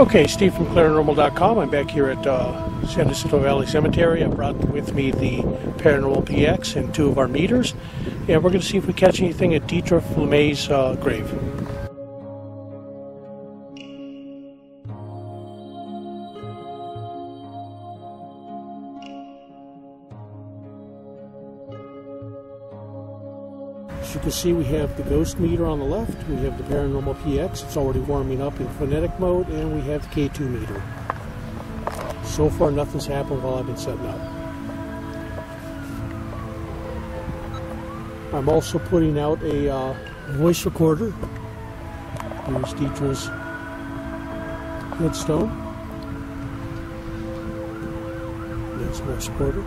Okay, Steve from Claranormal.com. I'm back here at San Jacinto Valley Cemetery. I brought with me the Paranormal PX and two of our meters, and we're going to see if we catch anything at Ditra Flame's grave. As you can see, we have the Ghost Meter on the left, we have the Paranormal PX, it's already warming up in phonetic mode, and we have the K2 meter. So far nothing's happened while I've been setting up. I'm also putting out a voice recorder. Here's Dietrich's headstone. There's the voice recorder.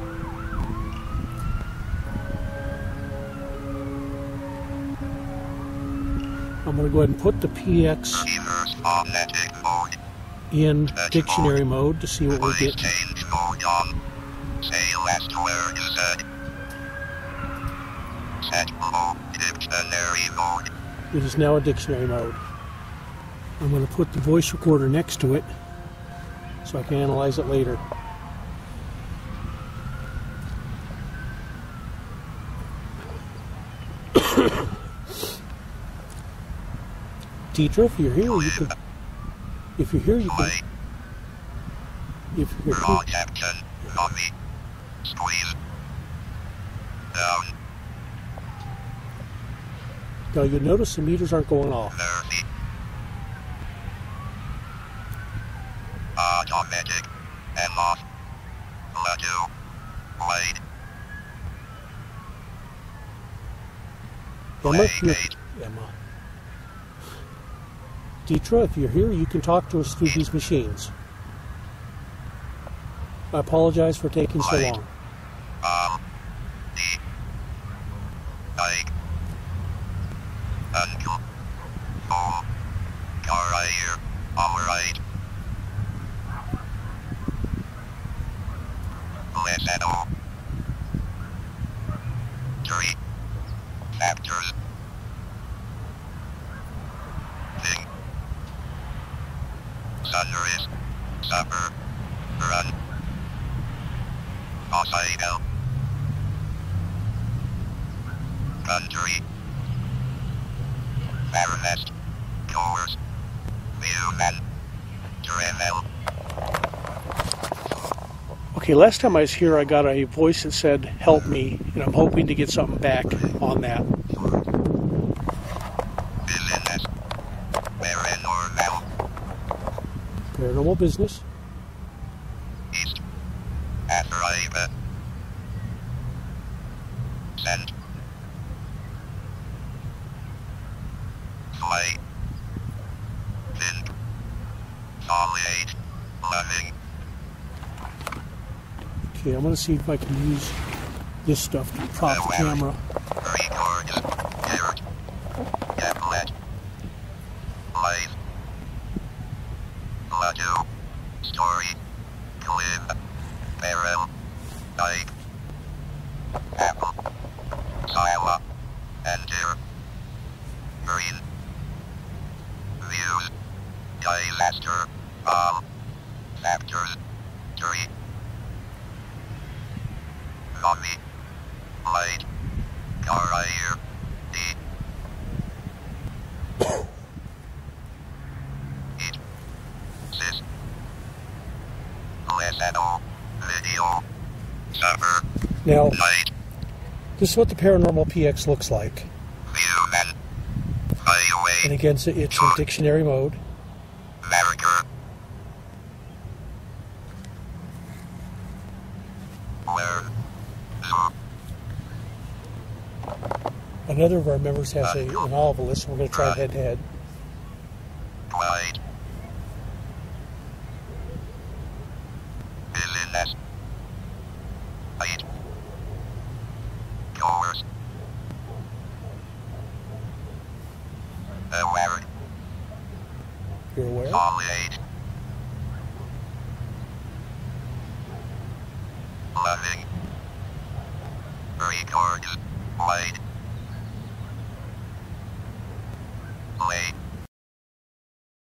I'm going to go ahead and put the PX in dictionary mode to see what we get. It is now a dictionary mode. I'm going to put the voice recorder next to it so I can analyze it later. Dietrich, if you're here, you can. If you're here, you can. If you're here. Now you'll notice the meters aren't going off. Automatic and off. Emma. Ditra, if you're here, you can talk to us through these machines. I apologize for taking so long. Country, Baroness, Doors, Wheelman, Travel. Okay, last time I was here I got a voice that said, help me, and I'm hoping to get something back on that. Business, Paranormal. Paranormal business. East, Arriva. Send. Play, think, knowledge, loving. Okay, I'm going to see if I can use this stuff to prop the camera. Record, tablet, life, lotto, story, clip, barrel, like, apple, sila, enter, green. Disaster, factors, tree, zombie, light, carrier, D, it, sis, listen, video, suffer, now, night. This is what the Paranormal PX looks like. Human, away, and again, it's in dictionary mode. America. Another of our members has an Ovilus, and we're going to try head-to-head. You're aware? Solid. Loving. Records. Light.